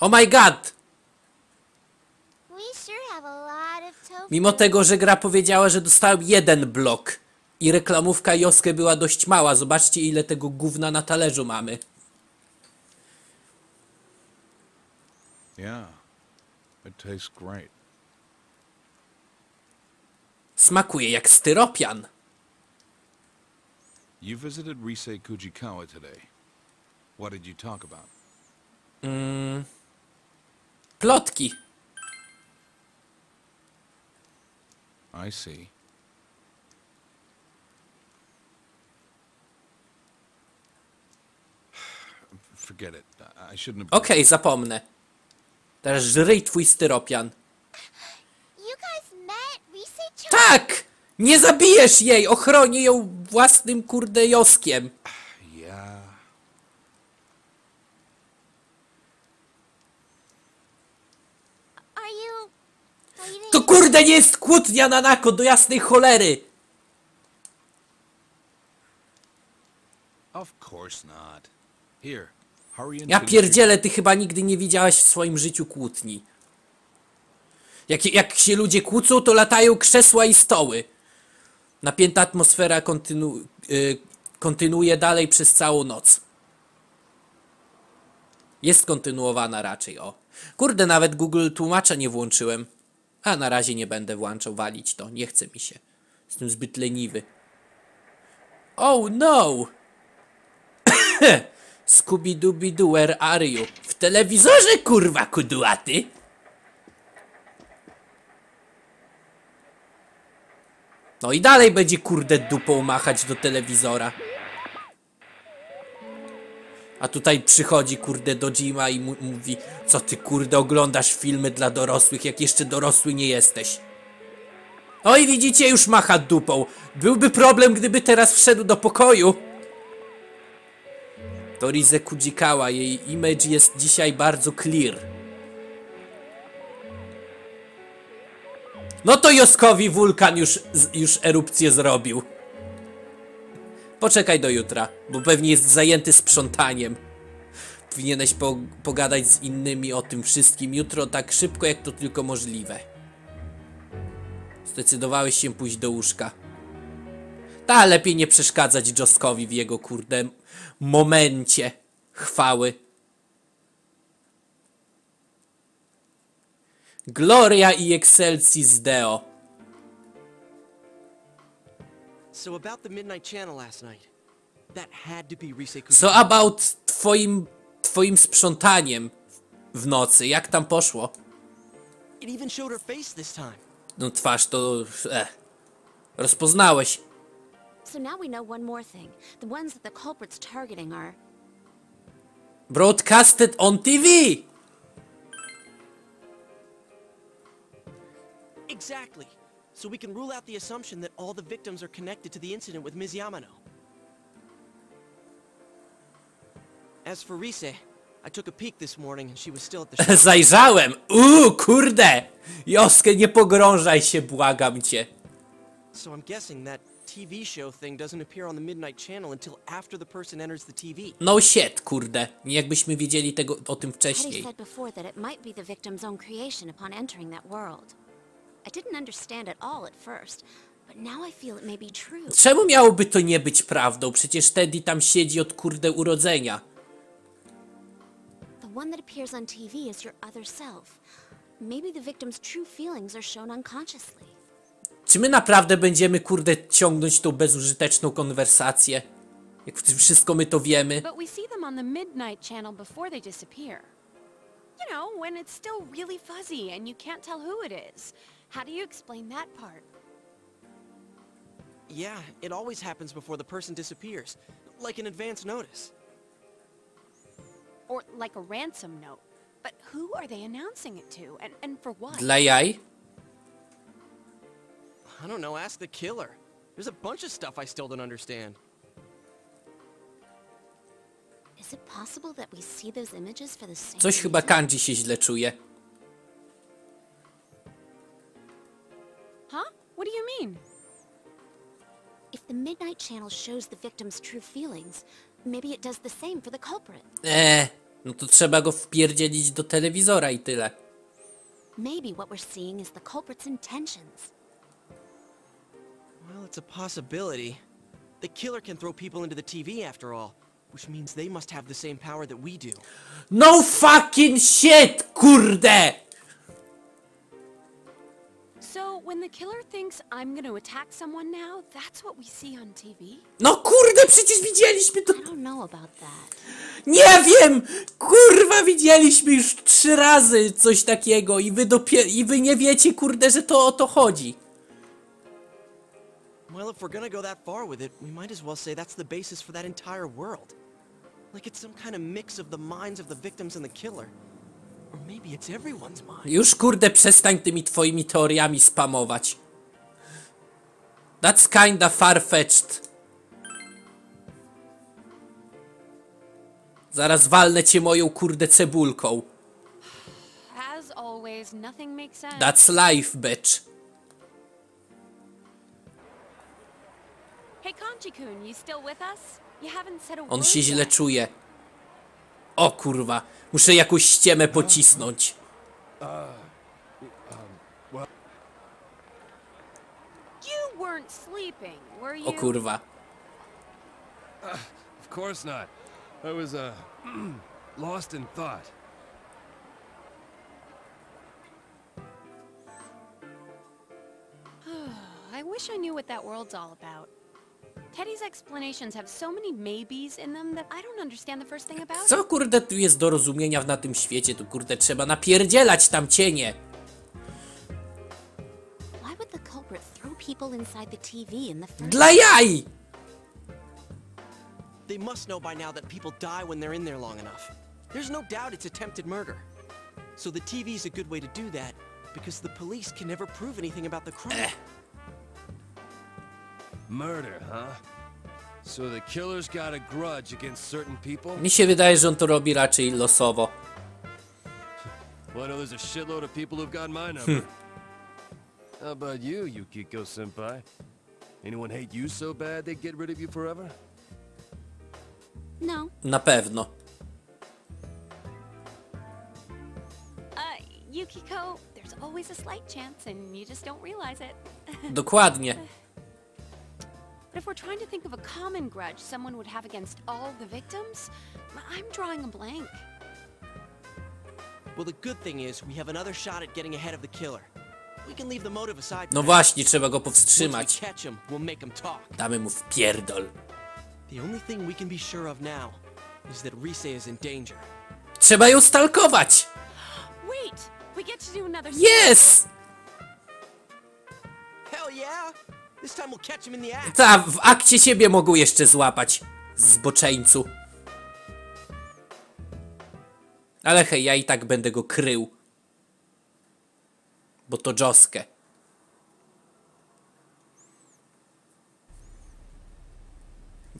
Oh my god! Mimo tego, że gra powiedziała, że dostałem jeden blok i reklamówka Yosuke była dość mała. Zobaczcie, ile tego gówna na talerzu mamy. Smakuje jak styropian. You visited Rise Kujikawa today. What did you talk about? Plotki. I see. Forget it. I shouldn't have... Okej, zapomnę. Teraz żryj twój styropian. Tak! Nie zabijesz jej! Ochroni ją własnym kurde Joskiem. To kurde nie jest kłótnia, Nanako, do jasnej cholery! Ja pierdzielę, ty chyba nigdy nie widziałaś w swoim życiu kłótni. Jak się ludzie kłócą, to latają krzesła i stoły. Napięta atmosfera kontynuuje dalej przez całą noc. Jest kontynuowana raczej, o. Kurde, nawet Google tłumacza nie włączyłem. A na razie nie będę włączał, walić to. Nie chce mi się. Jestem zbyt leniwy. Oh no! Scooby-Dooby-Doo, where are you? W telewizorze, kurwa, kudłaty! No i dalej będzie kurde dupą machać do telewizora. A tutaj przychodzi kurde Dojima i mówi: co ty kurde oglądasz filmy dla dorosłych, jak jeszcze dorosły nie jesteś. No i widzicie, już macha dupą. Byłby problem, gdyby teraz wszedł do pokoju. To Rise Kujikawa, jej image jest dzisiaj bardzo clear. No to Yosukowi wulkan już erupcję zrobił. Poczekaj do jutra, bo pewnie jest zajęty sprzątaniem. Powinieneś pogadać z innymi o tym wszystkim jutro tak szybko, jak to tylko możliwe. Zdecydowałeś się pójść do łóżka. Ta, lepiej nie przeszkadzać Yosukowi w jego kurde momencie chwały. Gloria i Excelsis Deo. So about twoim sprzątaniem w nocy, jak tam poszło? No twarz to... Rozpoznałeś. Broadcasted on TV! Exactly. So we can rule out the assumption that all the victims are connected to the incident with Ms. Yamano. As for Risa, I took a peek this morning and she was still at the shop. Zajrzałem. Kurde. Yosuke, nie pogrążaj się, błagam cię. So I'm guessing that TV show thing doesn't appear on the Midnight Channel until after the person enters the TV. No shit, kurde. Nie jakbyśmy wiedzieli tego o tym wcześniej. Teddie said before that it might be the victim's own creation upon entering that world. I didn't understand at all at first, but now I feel it may be true. Czemu miałoby to nie być prawdą? Przecież Teddie tam siedzi od kurde urodzenia. The one that appears on TV is your other self. Maybe the victim's true feelings are shown unconsciously. Czy my naprawdę będziemy kurde ciągnąć tą bezużyteczną konwersację? Jak wszystko my to wiemy. But we see them on the Midnight Channel before they disappear. You know, when it's still really fuzzy and you can't tell who it is. How do you explain that part? Yeah, it always happens before the person disappears, like an advance notice. Or like a ransom note. But who are they announcing it to, and for what? Lei Ai? I don't know, ask the killer. There's a bunch of stuff I still don't understand. Is it possible that we see those images for the same? Coś chyba Kanji się źle czuje. What do you mean? If the Midnight Channel shows the victim's true feelings, maybe it does the same for the culprit. No to trzeba go wpierdzielić do telewizora i tyle. Maybe what we're seeing is the culprit's intentions. Well, it's a possibility. The killer can throw people into the TV after all, which means they must have the same power that we do. No fucking shit, kurde! So when the killer thinks I'm going to attack someone now, that's what we see on TV? No kurde, przecież widzieliśmy to. I don't know about that. Nie wiem! Kurwa, widzieliśmy już 3 razy coś takiego i wy nie wiecie, kurde, że to o to chodzi. Well, if we're gonna go that far with it, we might as well say that's the basis for that entire world. Like it's some kind of mix of the minds of the victims and the killer. Or maybe it's everyone's mind. Już kurde, przestań tymi twoimi teoriami spamować. That's kinda far-fetched. Zaraz walnę cię moją kurde cebulką. As always, nothing makes sense. That's life, bitch. On się źle czuje. O kurwa, muszę jakąś ściemę pocisnąć. O kurwa. I wish I knew what that world's all about. Teddie's explanations have so many maybes in them that I don't understand the first thing about it. Co kurde tu jest do rozumienia na tym świecie? Tu kurde trzeba napierdzielać tam cienie. Why would the culprit throw people inside the TV in the first... Dla jaj! They must know by now that people die when they're in there long enough. There's no doubt it's attempted murder. So the TV's a good way to do that because the police can never prove anything about the crime. Murder, huh? So the killer's got a grudge against certain people? Mi się wydaje, że on to robi raczej losowo. Well, there's a shitload of people who've got my number. How about you, Yukiko senpai? Anyone hate you so bad they get rid of you forever? No. Na pewno. Yukiko, there's always a slight chance and you just don't realize it. Dokładnie. But if we're trying to think of a common grudge someone would have against all the victims, I'm drawing a blank. Well, the good thing is we have another shot at getting ahead of the killer. We can leave the motive aside. No właśnie, trzeba go powstrzymać. Damy mu wpierdol. The only thing we can be sure of now is that Risa is in danger. Trzeba ją stalkować. Wait, we get to do another. Yes. Hell yeah. Ta, w akcie siebie mogą jeszcze złapać, zboczeńcu. Ale hej, ja i tak będę go krył. Bo to Josuke.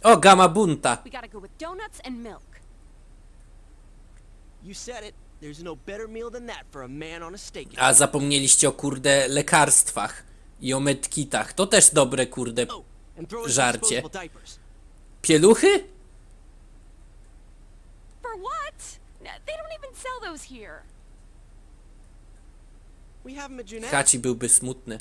O, gama bunta. A zapomnieliście o kurde lekarstwach. I o medkitach. To też dobre, kurde, żarcie. Pieluchy? Hachi byłby smutny.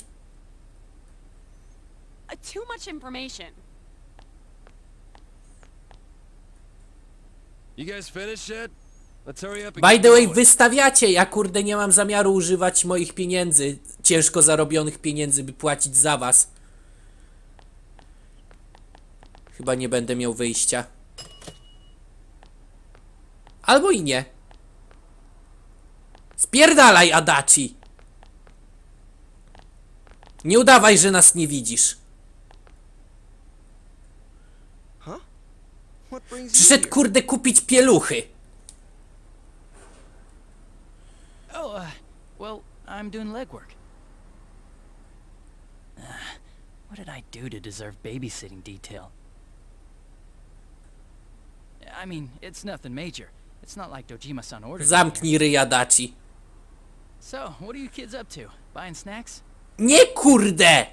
By the way, wystawiacie. Ja, kurde, nie mam zamiaru używać moich pieniędzy. Ciężko zarobionych pieniędzy, by płacić za was. Chyba nie będę miał wyjścia. Albo i nie. Spierdalaj, Adachi! Nie udawaj, że nas nie widzisz. Przyszedł, kurde, kupić pieluchy. Well, I'm doing legwork. What did I do to deserve babysitting detail? I mean, it's nothing major. It's not like Dojima-san ordered. Zamknij ryj, Adachi. So, what are you kids up to? Buying snacks? Nie kurde!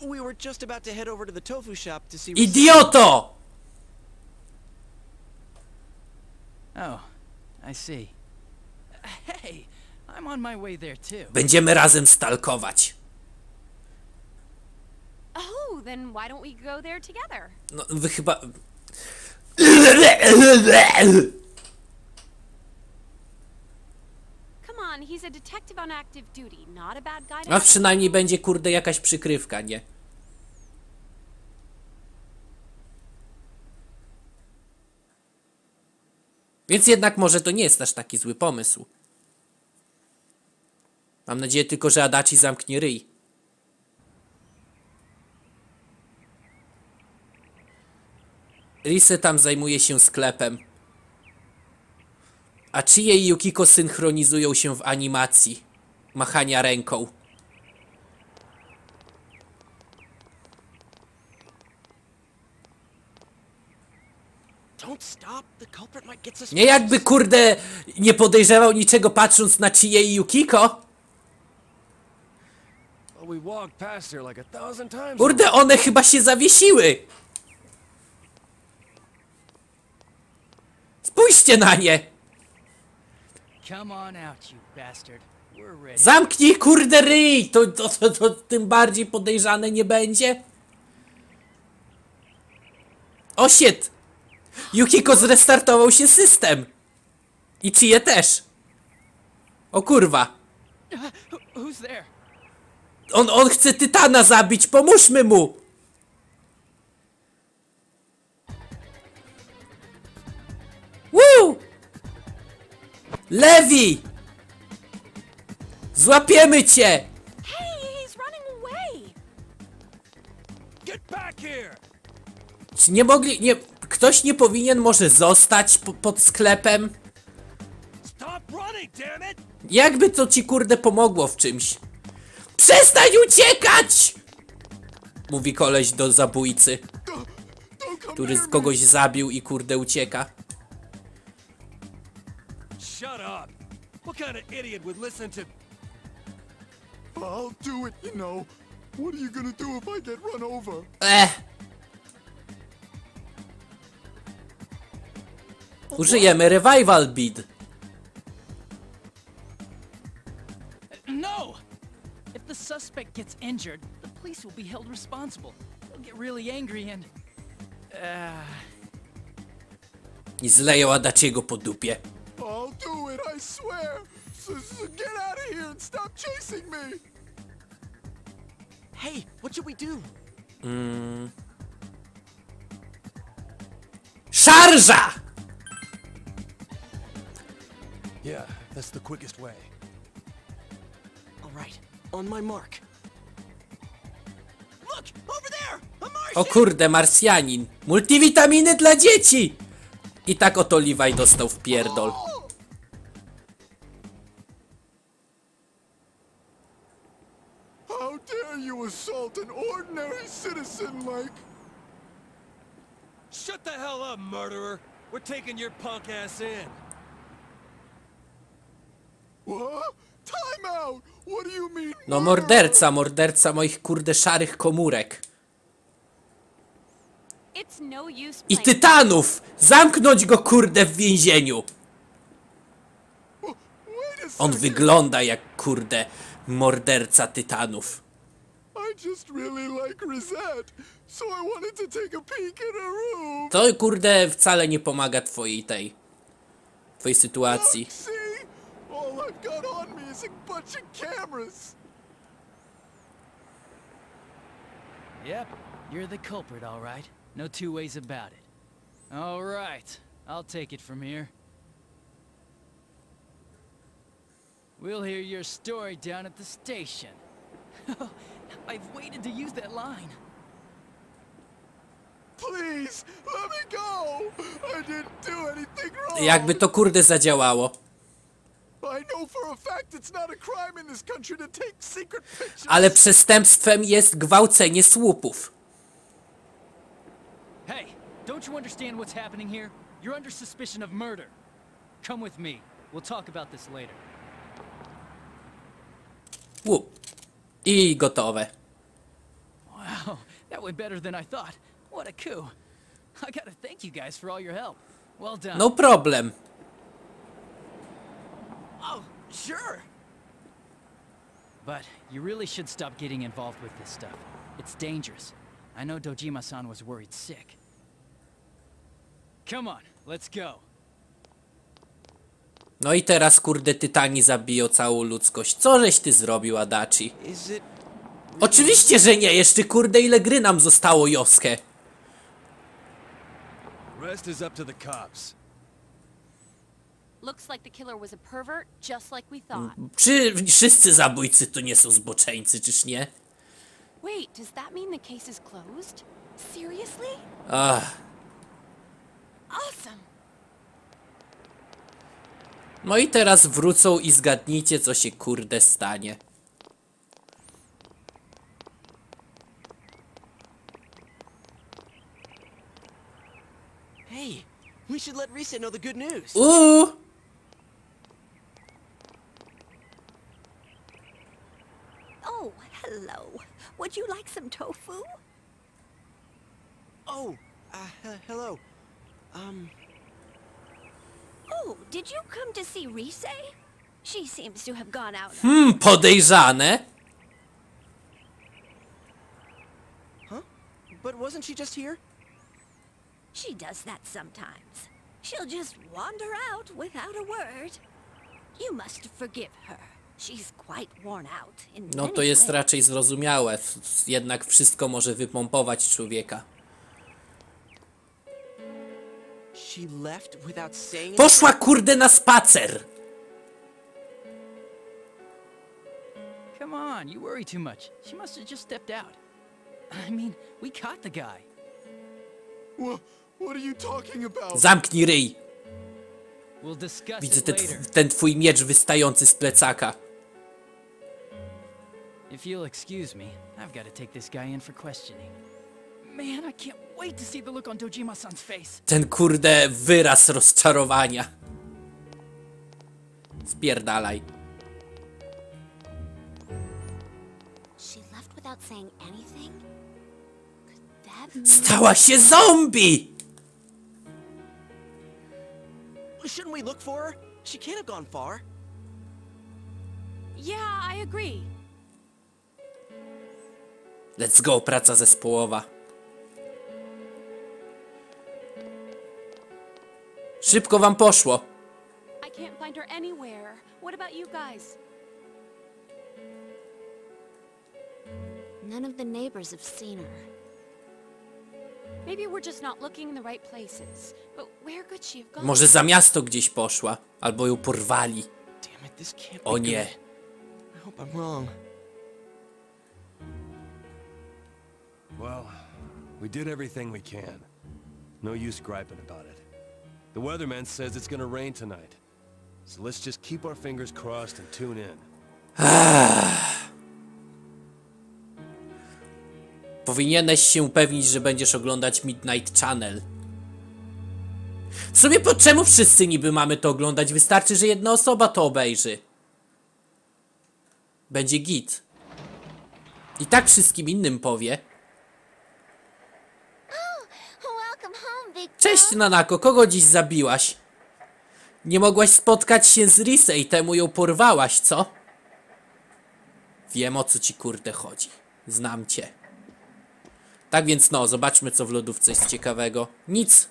We were just about to head over to the tofu shop to see. Idioto! Oh, I see. Hey, I'm on my way there too. Będziemy razem stalkować. Oh, then why don't we go there together? No, wy chyba. A przynajmniej będzie, kurde, jakaś przykrywka, nie? Więc jednak może to nie jest aż taki zły pomysł. Mam nadzieję tylko, że Adachi zamknie ryj. Risa tam zajmuje się sklepem. A Chie i Yukiko synchronizują się w animacji machania ręką. Nie jakby, kurde, nie podejrzewał niczego patrząc na Chie i Yukiko. Kurde, one chyba się zawiesiły. Spójrzcie na nie. Zamknij, kurde, ryj! To tym bardziej podejrzane nie będzie. O shit! Yukiko zrestartował się system. I Chie też. O kurwa. On chce Tytana zabić, pomóżmy mu! Woo! Levi! Złapiemy cię! Czy nie mogli... Nie, ktoś nie powinien może zostać pod sklepem? Jakby to ci, kurde, pomogło w czymś? Przestań uciekać! Mówi koleś do zabójcy, który kogoś zabił i, kurde, ucieka. What kind of idiot would listen to? I'll do it, you know. What are you gonna do if I get run over? Użyjemy revival bid. No. If the suspect gets injured, the police will be held responsible. They'll get really angry and I zleją Adachiego po dupie. I'll do it, I swear! So get out of here and stop chasing me! Hey, what should we do? Szarża! Yeah, that's the quickest way. Alright, on my mark. Look, over there! A Martian! O kurde, Marsjanin! Multivitaminy dla dzieci! I tak oto Levi dostał w pierdol. No morderca moich, kurde, szarych komórek. I tytanów! Zamknąć go, kurde, w więzieniu! On wygląda jak, kurde, morderca tytanów. To, kurde, wcale nie pomaga twojej sytuacji. You're the culprit, all right. No two ways about it. All right. I'll take it from here. We'll hear your story down at the station. I've waited to use that line. Please, let me go. I didn't do anything wrong. Jakby to, kurde, zadziałało. Ale przestępstwem jest gwałcenie słupów. Hey, don't you understand what's happening here? You're under suspicion of murder. Come with me. We'll talk about this later. I gotowe. Wow, that went better than I thought. What a coup. I gotta thank you guys for all your help. Well done. No problem. Sure. But you really should stop getting involved with this stuff. It's dangerous. I know Dojima-san was worried sick. Come on, let's go. No i teraz, kurde, tytani zabiją całą ludzkość. Co żeś ty zrobił, Adachi? Oczywiście, że nie! Jeszcze, kurde, ile gry nam zostało, Yosuke! Rest is up to the cops. Looks like the killer was a pervert, just like we thought. Czy wszyscy zabójcy to nie są zboczeńcy, czyż nie? Wait, does that mean the case is closed? Seriously? Awesome. No i teraz wrócą i zgadnijcie, co się, kurde, stanie. Hey, we should let Risa know the good news. Oh, hello. Would you like some tofu? Oh, hello. Oh, did you come to see Rise? She seems to have gone out. Podejrzane. Huh? But wasn't she just here? She does that sometimes. She'll just wander out without a word. You must forgive her. She's quite worn out in many ways. No to jest raczej zrozumiałe. Jednak wszystko może wypompować człowieka. Poszła, kurde, na spacer. Come on, you worry too much. She must have just stepped out. I mean, we caught the guy. What are you talking about? Zamknij ryj. Widzę ten twój miecz wystający z plecaka. If you'll excuse me, I've got to take this guy in for questioning. Man, I can't wait to see the look on Dojima-san's face. Ten, kurde, wyraz rozczarowania. Spierdalaj. Stała się zombie! Shouldn't we look for her? She can't have gone far. Yeah, I agree. Let's go, praca zespołowa. Szybko wam poszło. I can't find her anywhere. What about you guys? None of the neighbors have seen her. Maybe we're just not looking in the right places. But where could she have gone? Może za miasto gdzieś poszła, albo ją porwali. Damn it, this can't be. O nie. I hope I'm wrong. Well, we did everything we can. No use griping about it. The weatherman says it's gonna rain tonight. So let's just keep our fingers crossed and tune in. Powinieneś się upewnić, że będziesz oglądać Midnight Channel. W sumie po czemu wszyscy niby mamy to oglądać? Wystarczy, że jedna osoba to obejrzy. Będzie git. I tak wszystkim innym powie. Cześć, Nanako, kogo dziś zabiłaś? Nie mogłaś spotkać się z Risei i temu ją porwałaś, co? Wiem, o co ci, kurde, chodzi. Znam cię. Tak więc no, zobaczmy, co w lodówce jest ciekawego. Nic.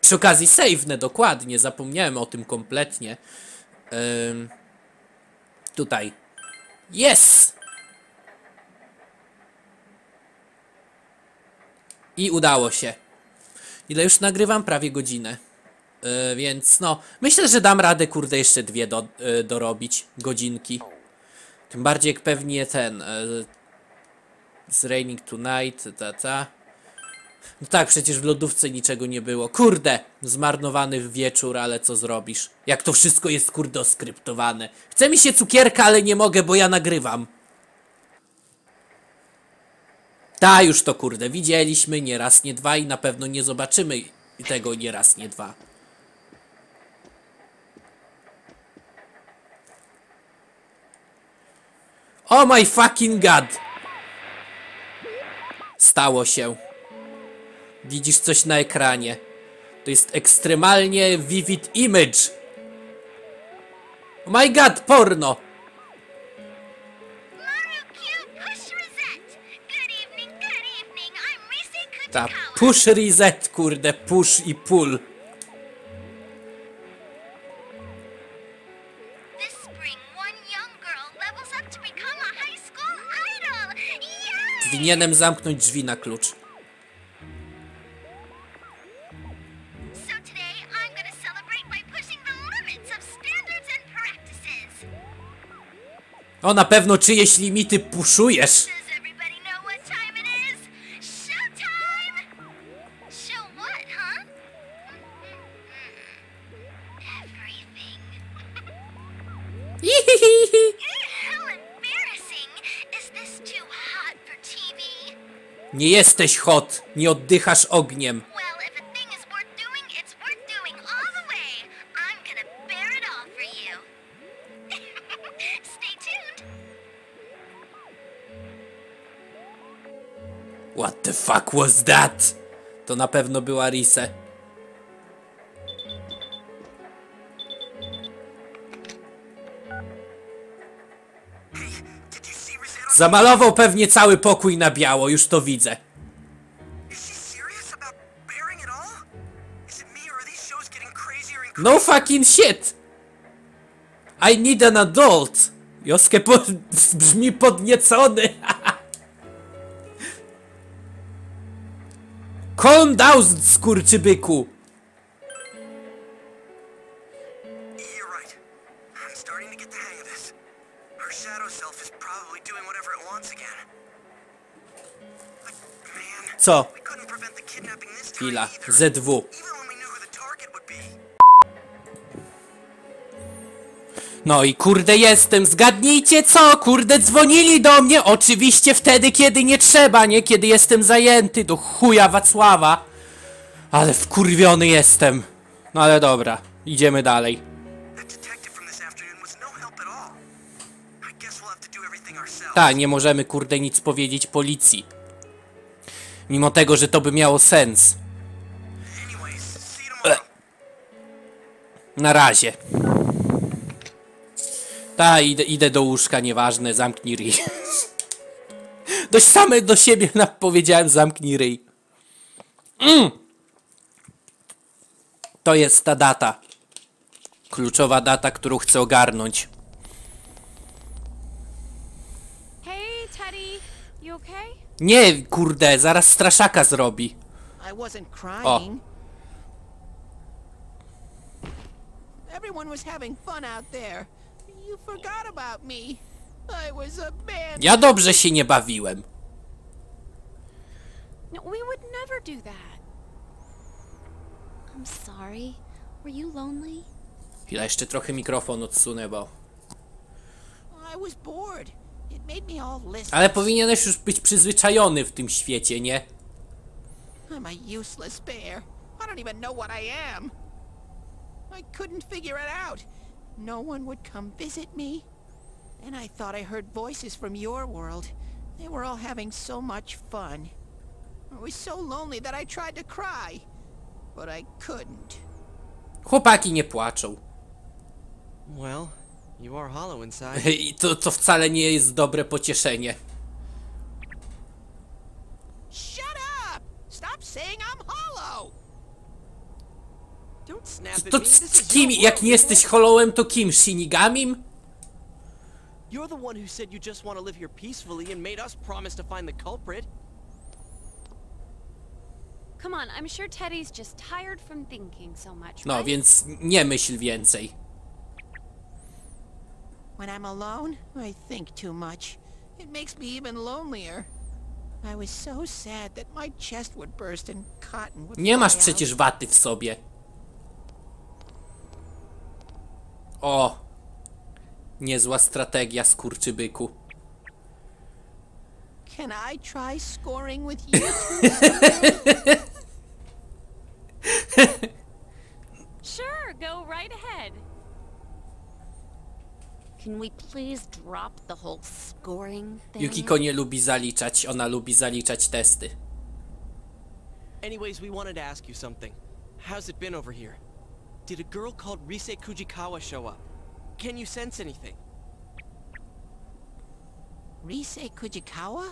Przy okazji save'ne, dokładnie, zapomniałem o tym kompletnie. Tutaj. Yes! I udało się. Ile już nagrywam? Prawie godzinę. Więc no, myślę, że dam radę, kurde, jeszcze dwie dorobić godzinki. Tym bardziej jak pewnie ten... It's raining tonight, No tak, przecież w lodówce niczego nie było. Kurde, zmarnowany wieczór, ale co zrobisz? Jak to wszystko jest, kurde, oskryptowane. Chce mi się cukierka, ale nie mogę, bo ja nagrywam. Ta, już to, kurde, widzieliśmy nie raz, nie dwa i na pewno nie zobaczymy tego nie raz, nie dwa. Oh my fucking god! Stało się. Widzisz coś na ekranie. To jest ekstremalnie vivid image. My god, porno! Ta push reset, kurde, push i pull. Powinienem zamknąć drzwi na klucz. O, na pewno czyjeś limity puszujesz. Nie jesteś hot, nie oddychasz ogniem. What the fuck was that? To na pewno była Risa. Zamalował pewnie cały pokój na biało, już to widzę. No fucking shit! I need an adult! Yosuke brzmi podniecony! Calm down, skurczybyku! Co? Chwila, ZW. No i kurde jestem, zgadnijcie co? Kurde dzwonili do mnie, oczywiście wtedy kiedy nie trzeba, nie? Kiedy jestem zajęty, do chuja Wacława. Ale wkurwiony jestem. No ale dobra, idziemy dalej. Ta, nie możemy kurde nic powiedzieć policji. Mimo tego, że to by miało sens. Na razie. Ta, idę do łóżka, nieważne, zamknij ryj. Dość same do siebie powiedziałem, zamknij ryj. To jest ta data. Kluczowa data, którą chcę ogarnąć. Hey, Teddie, you okay? Nie, kurde, zaraz straszaka zrobi. O. Ja dobrze się nie bawiłem. Chwila, jeszcze trochę mikrofon odsunę, bo... Ale powinieneś już być przyzwyczajony w tym świecie, nie? Chłopaki nie płaczą. Well. I to wcale nie jest dobre pocieszenie. To kim, jak nie jesteś hollołem, to kim? Shinigamim? No, więc nie myśl więcej. When I'm alone, I think too much. It makes me even lonelier. I was so sad that my chest would burst and cotton would. Nie masz przecież waty w sobie. O, niezła strategia, skurczybyku. Can I try scoring with you? Sure, go right ahead. Yukiko nie lubi zaliczać, ona lubi zaliczać testy. Anyways, we wanted to ask you something. How's it been over here? Did a girl called Rise Kujikawa show up? Can you sense anything? Rise Kujikawa?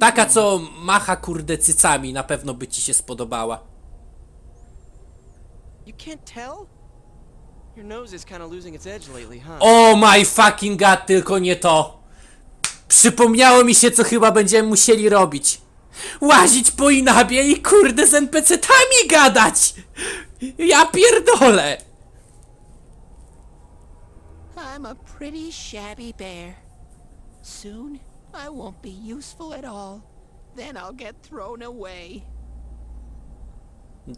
Taka, co macha kurde cycami, na pewno by ci się spodobała. You can't tell? Your nose is kind of losing its edge lately, huh? Oh my fucking god, tylko nie to. Przypomniało mi się, co chyba będziemy musieli robić. Łazić po Inabie i kurde z NPC-tami gadać! Ja pierdolę! I'm a pretty shabby bear. Soon I won't be useful at all. Then I'll get thrown away.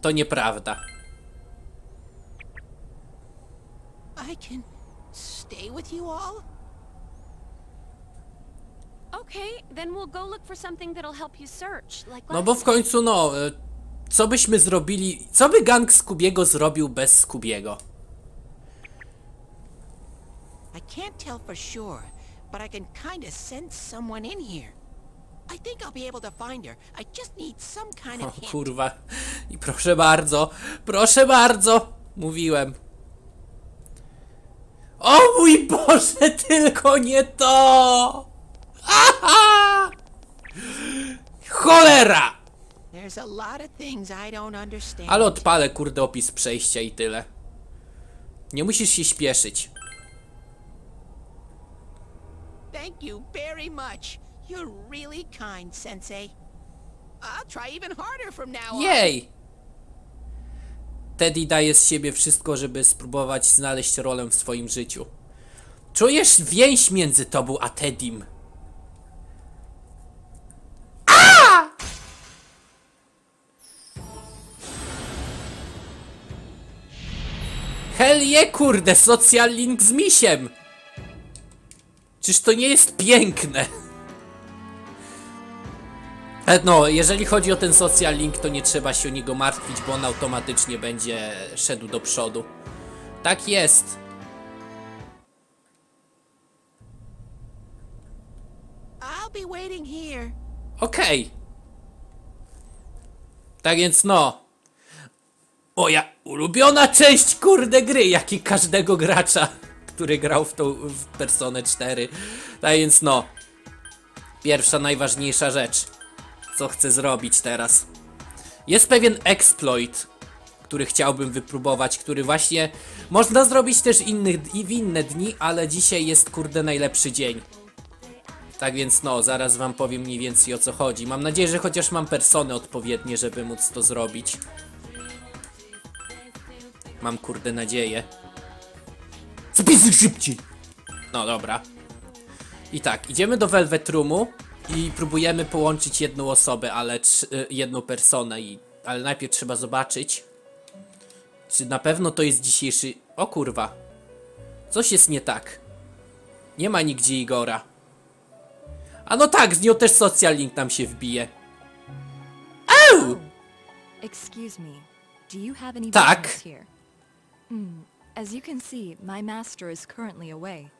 To nieprawda. I can stay with you all? Okay, then we'll go look for something that'll help you search. Like no bo w końcu no, co byśmy zrobili? Co by gang Scoobiego zrobił bez Scoobiego? I can't tell for sure, but I can kind of sense someone in here. I think I'll be able to find her. I just need some kind of hint. O kurwa. I proszę bardzo, mówiłem. O mój Boże, tylko nie to! Aha! Cholera! Ale odpalę kurde opis przejścia i tyle. Nie musisz się śpieszyć. Thank you very much. You're really kind, sensei. I'll try even harder from now on. Jej! Teddie daje z siebie wszystko, żeby spróbować znaleźć rolę w swoim życiu. Czujesz więź między tobą a Teddim. A! Hell je, kurde, social link z misiem! Czyż to nie jest piękne? No, jeżeli chodzi o ten social link, to nie trzeba się o niego martwić, bo on automatycznie będzie szedł do przodu. Tak jest. Okej. Tak więc no. Moja ulubiona część kurde gry, jak i każdego gracza, który grał w Personę 4. Tak więc no. Pierwsza, najważniejsza rzecz. Co chcę zrobić teraz? Jest pewien exploit, który chciałbym wypróbować, który właśnie można zrobić też w inne dni, ale dzisiaj jest kurde najlepszy dzień. Tak więc no, zaraz wam powiem mniej więcej o co chodzi. Mam nadzieję, że chociaż mam persony odpowiednie, żeby móc to zrobić. Mam kurde nadzieję. Zapisuj szybciej! No dobra. I tak, idziemy do Velvet Roomu. I próbujemy połączyć jedną osobę, ale jedną personę, ale najpierw trzeba zobaczyć, czy na pewno to jest dzisiejszy... O kurwa, coś jest nie tak. Nie ma nigdzie Igora. A no tak, z nią też social link nam się wbije. Au! Tak. As you can see, my master is currently away.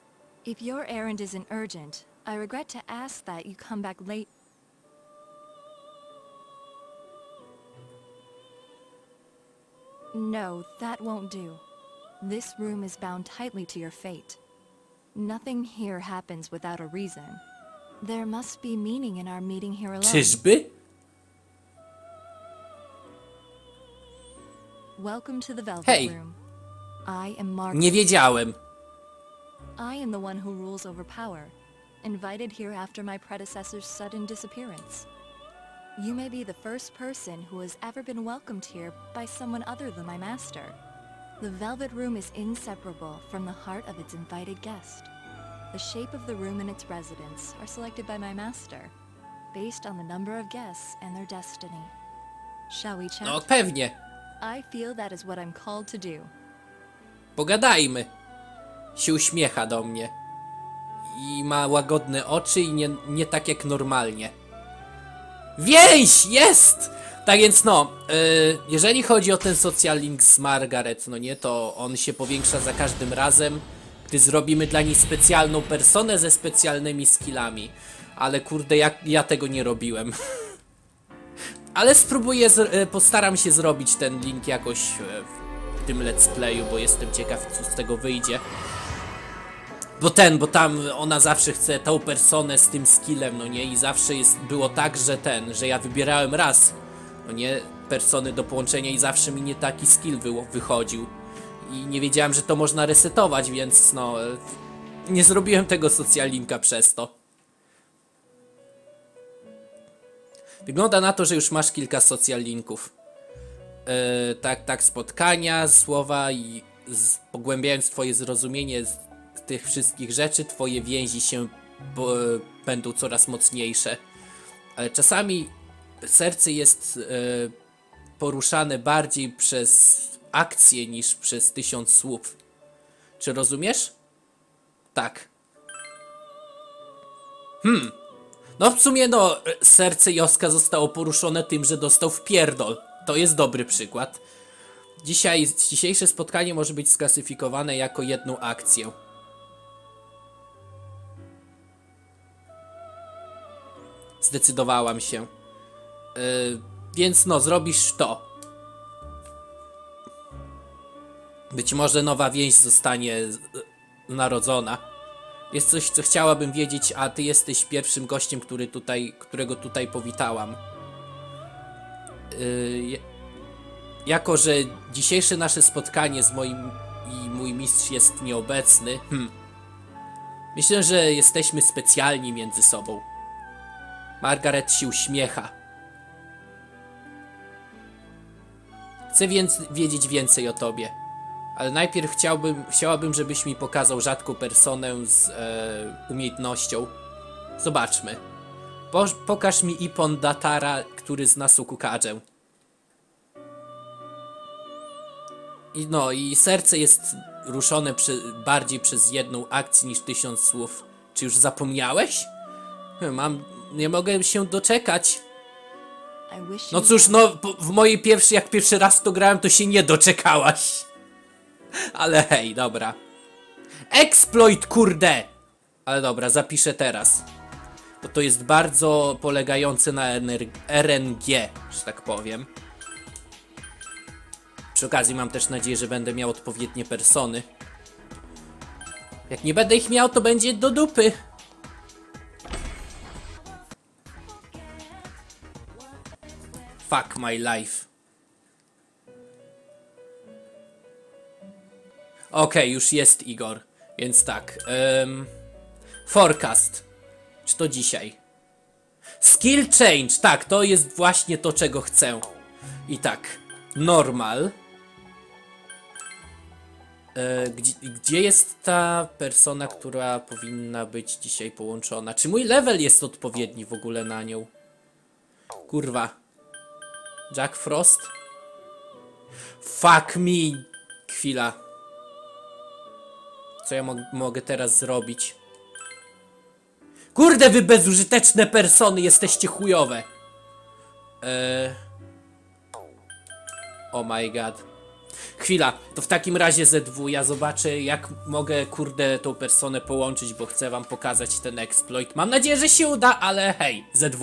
If your errand isn't urgent, I regret to ask that you come back late. No, that won't do. This room is bound tightly to your fate. Nothing here happens without a reason. There must be meaning in our meeting here alone. Czyżby? Welcome to the Velvet Room. I am Margaret. Nie wiedziałem. I am the one who rules over power. Invited here after my predecessor's sudden disappearance. You may be the first person who has ever been welcomed here by someone other than my master. The Velvet Room is inseparable from the heart of its invited guest. The shape of the room and its residents are selected by my master, based on the number of guests and their destiny. Shall we chat? No, pewnie. I feel that is what I'm called to do. Pogadajmy. Się uśmiecha do mnie. I ma łagodne oczy i nie tak jak normalnie. Więź! Jest! Tak więc no, jeżeli chodzi o ten social link z Margaret, no nie, to on się powiększa za każdym razem, gdy zrobimy dla niej specjalną personę ze specjalnymi skillami. Ale kurde, ja tego nie robiłem. Ale spróbuję, postaram się zrobić ten link jakoś w tym let's playu, bo jestem ciekaw, co z tego wyjdzie. Bo tam ona zawsze chce tą personę z tym skillem, no nie? I zawsze jest, było tak, że że ja wybierałem raz, no nie? Persony do połączenia i zawsze mi nie taki skill wychodził. I nie wiedziałem, że to można resetować, więc no... Nie zrobiłem tego socjalinka przez to. Wygląda na to, że już masz kilka socjalinków. Tak, spotkania, słowa i pogłębiając twoje zrozumienie z tych wszystkich rzeczy, twoje więzi się będą coraz mocniejsze. Ale czasami serce jest poruszane bardziej przez akcję niż przez 1000 słów. Czy rozumiesz? Tak. No w sumie no, serce Yosuke zostało poruszone tym, że dostał wpierdol. To jest dobry przykład. Dzisiejsze spotkanie może być sklasyfikowane jako jedną akcję. Zdecydowałam się. Więc no, zrobisz to. Być może nowa więź zostanie narodzona. Jest coś, co chciałabym wiedzieć, a ty jesteś pierwszym gościem, którego tutaj powitałam. Jako że dzisiejsze nasze spotkanie z moim i mój mistrz jest nieobecny, myślę, że jesteśmy specjalni między sobą. Margaret się uśmiecha. Chcę więc wiedzieć więcej o tobie, ale najpierw chciałabym, żebyś mi pokazał rzadką personę z umiejętnością. Zobaczmy. Pokaż mi Ipon Datara, który zna Sukukadze. I serce jest ruszone bardziej przez jedną akcję niż 1000 słów. Czy już zapomniałeś? Nie mogę się doczekać. No cóż, no w mojej jak pierwszy raz to grałem, to się nie doczekałaś. Ale hej, dobra. Exploit, kurde! Ale dobra, zapiszę teraz. Bo to jest bardzo polegające na RNG, że tak powiem. Przy okazji mam też nadzieję, że będę miał odpowiednie persony. Jak nie będę ich miał, to będzie do dupy. Fuck my life. Okej, już jest Igor. Więc tak. Forecast. Czy to dzisiaj? Skill change. Tak, to jest właśnie to, czego chcę. I tak. Normal. Gdzie jest ta persona, która powinna być dzisiaj połączona? Czy mój level jest odpowiedni w ogóle na nią? Kurwa. Jack Frost? Fuck me. Chwila. Co ja mogę teraz zrobić? Kurde, wy bezużyteczne persony, jesteście chujowe! Oh my god. Chwila, to w takim razie ZW, ja zobaczę jak mogę, kurde, tą personę połączyć, bo chcę wam pokazać ten exploit. Mam nadzieję, że się uda, ale hej, ZW.